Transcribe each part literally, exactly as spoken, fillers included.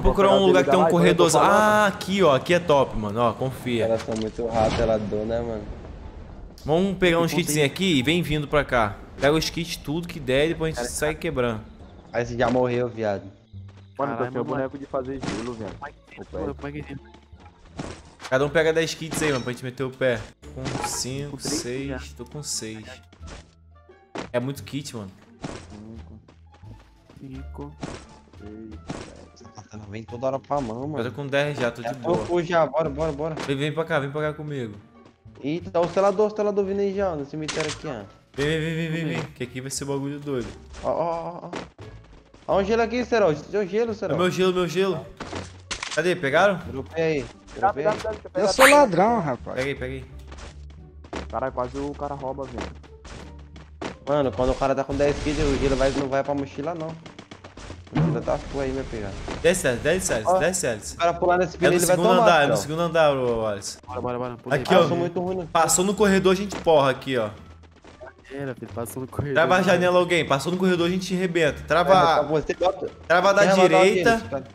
Vamos procurar um lugar que tem um corredorzão. Ah, aqui, ó. Aqui é top, mano. Ó, confia. Elas são muito ratas, elas dão, né, mano? Vamos pegar uns kitzinhos aqui e vem vindo pra cá. Pega os kits, tudo que der, e depois a gente sai quebrando. Aí você já morreu, viado. Mano, eu tenho um boneco de fazer gelo, velho. Cada um pega dez kits aí, mano, pra gente meter o pé. Com cinco, seis. Tô com seis. É muito kit, mano. cinco, seis, sete. Vem toda hora pra mão, mano. Eu tô com dez já, tô de boa. Pô, já, bora, bora, bora. Vem, vem pra cá, vem pra cá comigo. Eita, tá o selador, o selador vindo aí já, no cemitério aqui, ó. Vem, vem, vem, vem, vem, que aqui vai ser um bagulho doido. Ó, ó, ó. Olha um gelo aqui, Serol. Seu gelo, Serol. É meu gelo, meu gelo. Cadê? Pegaram? Dropei aí. Dropei aí. Eu sou ladrão, rapaz. Peguei, peguei. Caralho, quase o cara rouba, velho. Mano, quando o cara tá com dez kills, o gelo vai, não vai pra mochila, não. A mochila tá full aí, meu pegado. dez séries, dez séries, dez séries. O cara pular nesse pneu, ele vai tomar. É no segundo andar, é no segundo andar, Wallace. Bora, bora, bora. Aqui, ó. Passou no corredor, a gente porra aqui, ó. Era, filho, passou no corredor. Trava a janela alguém, passou no corredor a gente arrebenta. Trava. É, bota... Trava da direita. Deles,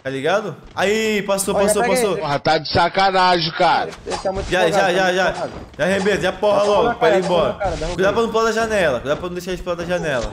tá ligado? Aí, passou, olha, passou, passou. Porra, tá de sacanagem, cara. Tá já, jogado, já, tá já, já, já. Já arrebenta, já porra logo, cara, pra ir embora. Cara, um cuidado pra não pular da janela, cuidado pra não deixar eles pular da janela.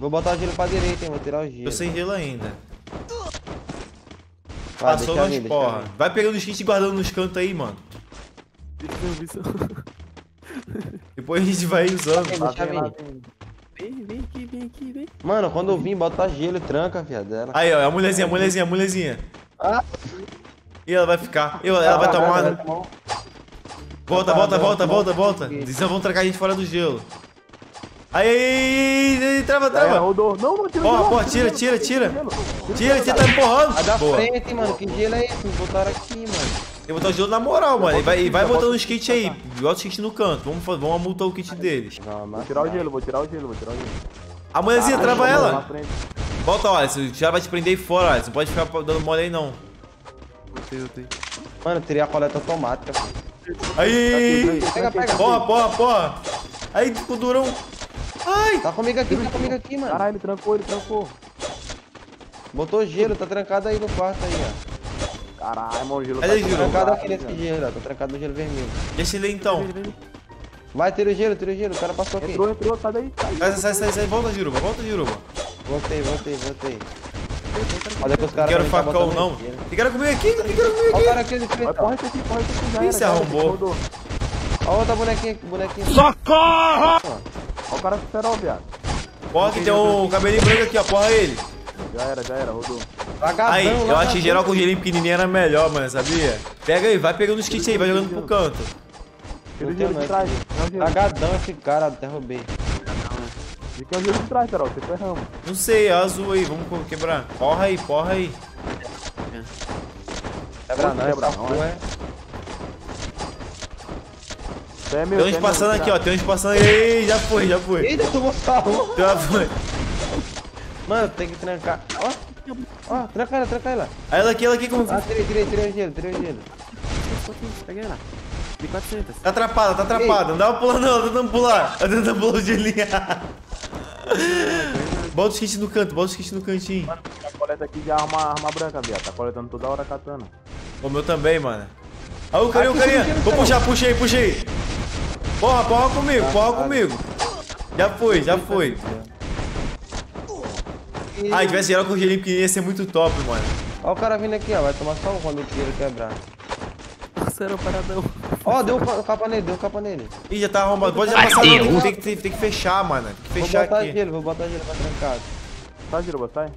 Vou botar o gelo pra direita, hein, vou tirar o gelo. Tô sem gelo ainda. Vai, passou longe, porra. Vai pegando os kits e guardando nos cantos aí, mano. Depois a gente vai usando. Vem, vem aqui, vem aqui, vem. Mano, quando eu vim, bota gelo e tranca, viado. Ela... Aí, ó, a mulherzinha, a mulherzinha, a mulherzinha. Ah. E ela vai ficar. Eu, ela ah, vai tomar. Ela vai tomar. Volta, volta, volta, volta, volta. Eles vão trancar a gente fora do gelo. Aí, trava, trava. É, rodou. Não, não, tira. Ó, pô, tira, tira, tira. Tira, você tá me empurrando. Vai da frente, mano. Que gelo é esse? Botaram aqui, mano. Tem que botar o gelo na moral, mano. E vai, vai botando os kits aí. Bota os kits no canto. Vamos, vamos amultar o kit deles. Não, vou tirar o gelo, vou tirar o gelo, vou tirar o gelo. A mulherzinha, ah, trava ela. Volta, olha. Você já vai te prender aí fora, olha. Você não pode ficar dando mole aí, não. Eu tenho, eu tenho. Mano, eu tirei a coleta automática. Aí! Pega, pega. Porra, porra, porra. Aí, ficou durão. Ai! Tá comigo aqui, tá comigo aqui, mano. Caralho, ele trancou, ele trancou. Botou gelo, tá trancado aí no quarto aí, ó. Caralho, irmão, o gelo tá trancado aqui nesse gelo, tá trancado no gelo vermelho. Deixa ele então. Vai, tira o gelo, tira o gelo, o cara passou aqui. Entrou, entrou, sai daí. Sai, sai, sai, sai, volta, Juruba, volta, Juruba. Voltei, voltei, voltei. Olha que os caras. Não quero facão, não. Ficaram comigo aqui, ficaram comigo aqui. Olha o cara aqui de frente. Corre aqui, corre aqui. Quem se arrombou? Olha outra bonequinha aqui, bonequinha. Socorro! Olha o cara com ferol, viado. Porra, que tem um cabelinho branco aqui, ó, porra ele. Já era, já era, rodou. Lagadão, aí, lagadão. Eu acho que geral com o gelinho pequenininho era melhor, mano, sabia? Pega aí, vai pegando os kits aí, vai jogando pro canto. Tira o gelo de trás. Lagadão esse cara, até roubei. E que é o gelo de trás, Carol, você ferramos. Não sei, é azul aí, vamos quebrar. Porra aí, porra aí. Quebra não, quebra não, é. Tem uns passando aqui, ó, tem uns passando aí. Ei, já foi, já foi. Eita, tu mostrou. Já foi. Mano, tem que trancar. Ó, ó, tranca ela, tranca ela. Aí ela aqui, ela aqui como. Ah, tirei, tirei, tirei o gelo, tirei o gelo. Peguei ela. De quatrocentos. Tá atrapada, tá atrapada. Não dá pra pular, não. Tá tentando pular. Tá tentando pular o gelinho. Bota os kits no canto, bota os kits no cantinho. Mano, a coleta aqui de arma, arma branca, viado. Tá coletando toda hora a katana. O meu também, mano. Aí o carinha, o carinha. Vou puxar, puxa aí, puxa aí. Porra, porra comigo, porra comigo. Já foi, já foi. Ah, se tivesse geral com o gelinho pequenininho ia ser muito top, mano. Olha o cara vindo aqui, ó. Vai tomar só um quando o dinheiro quebrar. Nossa, era um paradão. Ó, oh, deu um capa nele, deu um capa nele. Ih, já tá arrombado. Pode já passar. Não, tem, tem, tem que fechar, mano. Tem que fechar aqui. Vou botar gelo, vou botar gelo pra trancar. Tá, gelo, botar.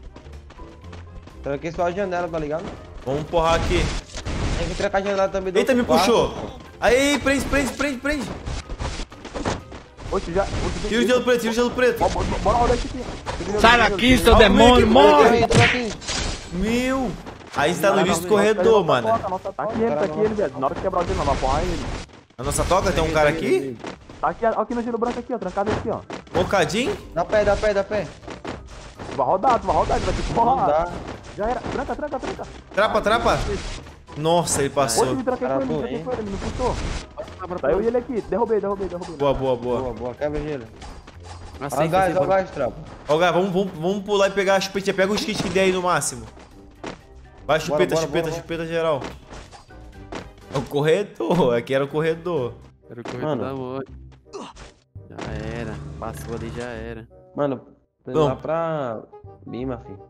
Tranquei só a janela, tá ligado? Vamos empurrar aqui. Tem que trancar a janela também. Eita, me puxou. Aí, prende, prende, prende, prende. Oxe, já... Oxe, tira o gelo preto, tira o gelo preto. Bora rodar aqui. Sai daqui, seu demônio, morre! Meu! Aí está no início do corredor, mano. Tá aqui ele, tá aqui ele, velho. Na hora que quebrar o gelo, nós vamos ele. A nossa toca tem um cara aqui? Tá aqui, ó, aqui no gelo branco aqui, ó. Trancado aqui, ó. Bocadinho? Dá pé, dá pé, dá pé. Vai rodar, vai rodar, vai ter que rodar. Já era. Tranca, tranca, tranca. Trapa, trapa. Nossa, ele passou. Hoje me traquei com ele, me traquei com ele, me puxou. Saiu ele aqui, derrubei, derrubei, derrubei. Boa, boa, boa. Boa, boa, quebra o gelo. Ó o gás, ó o gás, tropa. Ó o gás, vamos, vamos, vamos pular e pegar as petinhas. Pega os kits que der aí no máximo. Vai, chupeta, bora, chupeta, bora, chupeta, bora. Chupeta geral. É o corredor, aqui era o corredor. Era o corredor, mano. Da loja. Já era, passou ali, já era. Mano, tem lá pra Bima, filho.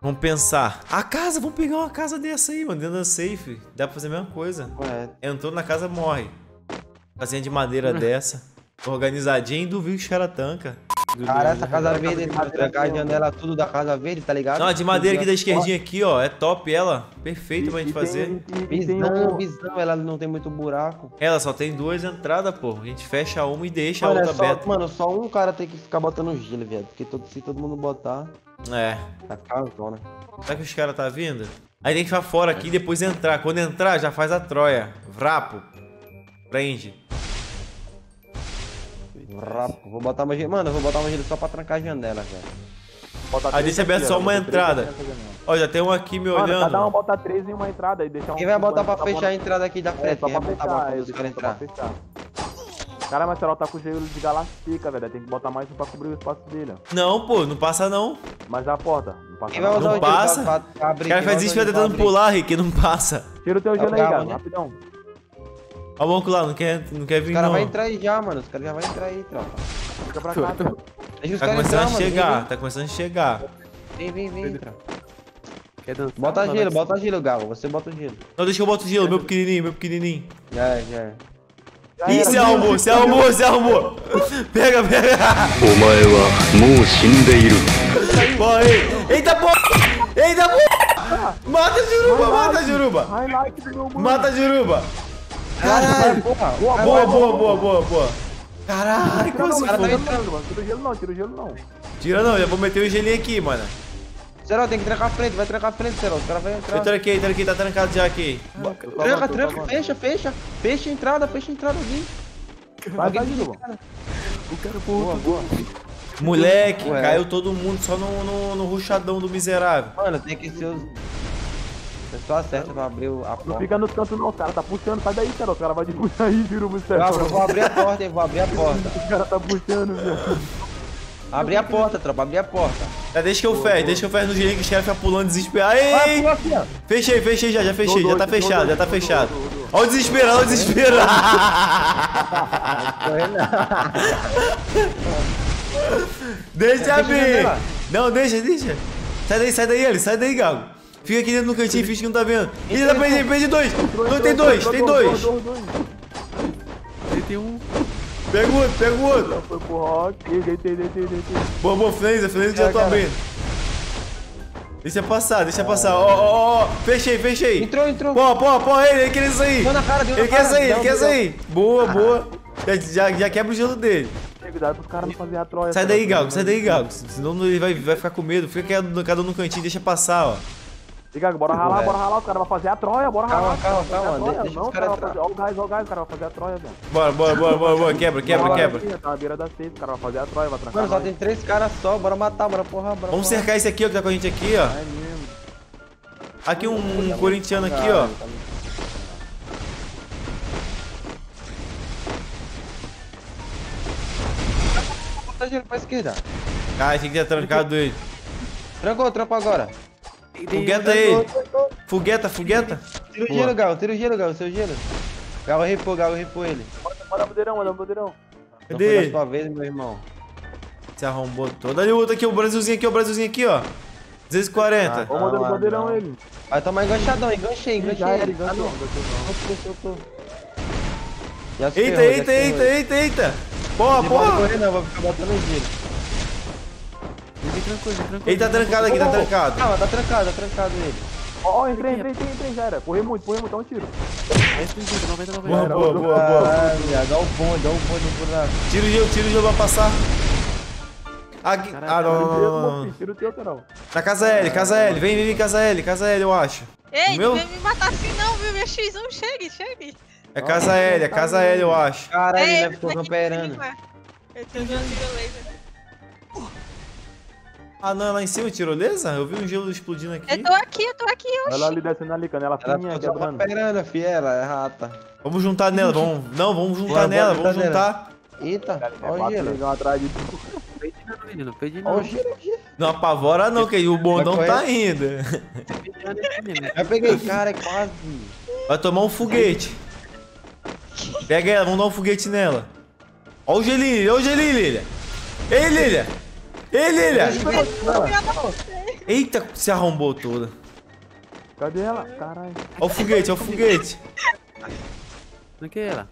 Vamos pensar. A casa, vamos pegar uma casa dessa aí, mano. Dentro da safe. Dá pra fazer a mesma coisa. Correto. Entrou na casa, morre. Casinha de madeira dessa. Organizadinha e duvido que era tanca. Cara, essa casa verde, ele vai trancar a janela tudo da casa verde, tá ligado? Não, a de madeira aqui da esquerdinha aqui, ó, é top ela. Perfeito pra gente fazer. Visão, visão, ela não tem muito buraco. Ela só tem duas entradas, pô. A gente fecha uma e deixa a outra aberta. Mano, só um cara tem que ficar botando gelo, viado. Porque todo, se todo mundo botar... É. Tá casona. Será que os caras tá vindo? Aí tem que ficar fora aqui e depois entrar. Quando entrar, já faz a troia. Vrapo. Prende. Vou botar uma gelo. Mano, eu vou botar uma gelo só pra trancar a janela, velho. Aí deixa aberto só uma entrada. Ó, já tem um aqui me olhando. Cada um bota três e uma entrada aí. Quem vai botar pra fechar a entrada aqui da frente? Quem vai botar pra fechar os caras entrar? Cara, mas o Carol tá com o gelo de galaxica, velho. Tem que botar mais um pra cobrir o espaço dele, ó. Não, pô, não passa não. Mas a porta. Não passa. Quem vai usar o gelo pra abrir? O cara faz isso que tá tentando pular, Rick, não passa. Tira o teu gelo aí, cara, rapidão. Olha o banco lá, não quer, não quer vir não. Os caras vão entrar aí já, mano. Os caras já vão entrar aí, tropa. Fica pra cá, tropa. Tá começando a chegar, tá começando a chegar. Vem, vem, vem, tropa. Bota gelo, bota gelo, Galo. Você bota o gelo. Não, deixa que eu boto o gelo, meu pequenininho, meu pequenininho. Já, já. Ih, se arrumou, se arrumou, se arrumou. Pega, pega. Omae wa mou shindeiru. Morre. Eita porra! Eita porra! Mata a Juruba, mata a Juruba. Mata a Juruba. Caralho, porra. Boa, boa, boa, boa, boa. Caralho, como assim? Tira o gelo não, tira o gelo não. Tira não, já vou meter o gelinho aqui, mano. Serol, tem que trancar a frente, vai trancar a frente, Serol. Os caras vão entrar. Eu tranquei, tranquei, tá trancado já aqui. Tranca, tranca, fecha, fecha. Fecha a entrada, fecha a entrada aqui. Vai, vai, Juruba. O cara porra. Boa, boa. Moleque, caiu todo mundo só no ruchadão do miserável. Mano, tem que ser os... Só acerta pra abrir a porta. Não fica no canto não, cara. Tá puxando. Sai daí, cara. O cara vai te puxar aí, Juruba. Eu vou abrir a porta, hein. Vou abrir a porta. O cara tá puxando, velho. Abri a porta, tropa. Abri a porta. É, deixa que eu fecho. Deixa que eu fecho no jeito que o chefe tá pulando desesperado. Aí! Fechei, fechei já. Já fechei. Já tá fechado. Já tá fechado. Olha o desespero. Olha o desespero. Deixa abrir. Não, deixa, deixa. Sai daí, sai daí, ele. Sai daí, Gago. Fica aqui dentro no cantinho, finge que não tá vendo. Ih, dá pra perder dois. Não, tem dois, tem dois. Tem um. Pega o outro, pega o outro. Foi pro rock. Boa, boa, Flenza, Flenza já tá abrindo. Deixa passar, deixa passar. Ó, ó, ó. Fechei, fechei. Entrou, entrou. Pô, pô, pô, ele, ele quer sair. Ele quer sair, ele quer sair. Boa, boa. Já, já quebra o gelo dele. Cuidado pros caras não fazerem a troia. Sai daí, Gago, sai daí, Gago. Senão ele vai, vai ficar com medo. Fica cada um no cantinho, deixa passar, ó. Bora ralar, bora ralar, o cara vai fazer a troia, bora ralar. Calma, calma, calma, deixa os caras entrar. Olha o gás, olha o gás, o cara vai fazer a troia, velho. Bora, bora, bora, bora, bora, quebra, quebra, quebra. Tá na beira da safe, o cara vai fazer a troia, vai trancar. Mano, só tem três caras só, bora matar, bora porra, bora. Vamos cercar esse aqui, ó, que tá com a gente aqui, ó. É mesmo. Aqui um corintiano aqui, ó. Tá girando pra esquerda. Cara, tem que ter trancado ele. Trancou, trampa agora. Fogueta aí! Fogueta, fogueta! Tira o gelo, Gal, tira o gelo, Gal, seu gelo. Gal ripou, Gal ripou ele. Olha o poderão, olha o poderão. Cadê? Foi a sua vez, meu irmão. Se arrombou todo. Olha o outro aqui, o Brasilzinho aqui, o Brasilzinho aqui, ó. duzentos e quarenta. Vamos mandando o poderão ele. Vai tomar enganchadão, enganchei, enganchei ele. Ah, não, não. Eita, eita, eita, eita, eita! Porra, porra! Não vou correr, não, vou ficar botando gelo. Tranquilo, tranquilo. Ele tá trancado aqui, tá trancado. Calma, tá trancado, tá trancado ele. Ó, oh, entrei, entrei, entrei, entrei, já era. Corri muito, corri muito, dá um tiro. noventa, noventa, noventa. Boa, boa, boa, boa. Caralho, dá o bonde, dá o bonde por lá. Tira o gelo, tira o gelo pra passar. Aqui. Caraca, ah, não, não, não, não. Tira o teu, Carol. Tá, casa L, casa L. Vem, vem, vem, casa L, casa L, eu acho. Ei, não vem me matar assim não, viu? Minha xis um, chegue, chegue. É casa L, é casa L, eu acho. Caralho, ele ficou camperando. Eu tô dando tiro laser. Ah, não, lá em cima, tirolesa? Eu vi um gelo explodindo aqui. Eu tô aqui, eu tô aqui, oxi. Olha ali descendo ali, canela fininha, quebrando. Ela fiela, é rata. Vamos juntar nela, vamos... Não, vamos juntar é, nela, vamos juntar. Nela. Eita, olha o gelo. Olha o gelo, olha o gelo. Não apavora não, que o bondão tá ainda. Já peguei, cara, é quase. Vai tomar um foguete. Pega ela, vamos dar um foguete nela. Ó o gelinho, ó o gelinho, Lilia. Ei, Lilia. Ei, Lilia. Eita, se arrombou toda. Cadê ela? Caralho. Ó o foguete, ó o foguete. Não que ela?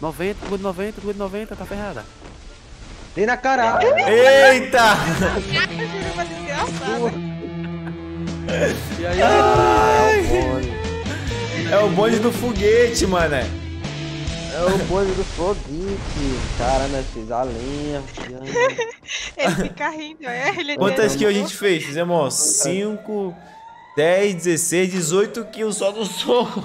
noventa, good noventa, good noventa, tá ferrada. Dei na cara. Eita! E aí, é o bonde do foguete, mané. É o bonde do foguete. Cara, nós fiz a lenha. Ele fica rindo, é? Ele quantas kills a gente fez? Fizemos, ó, cinco, dez, dezesseis, dezoito kills só no soco.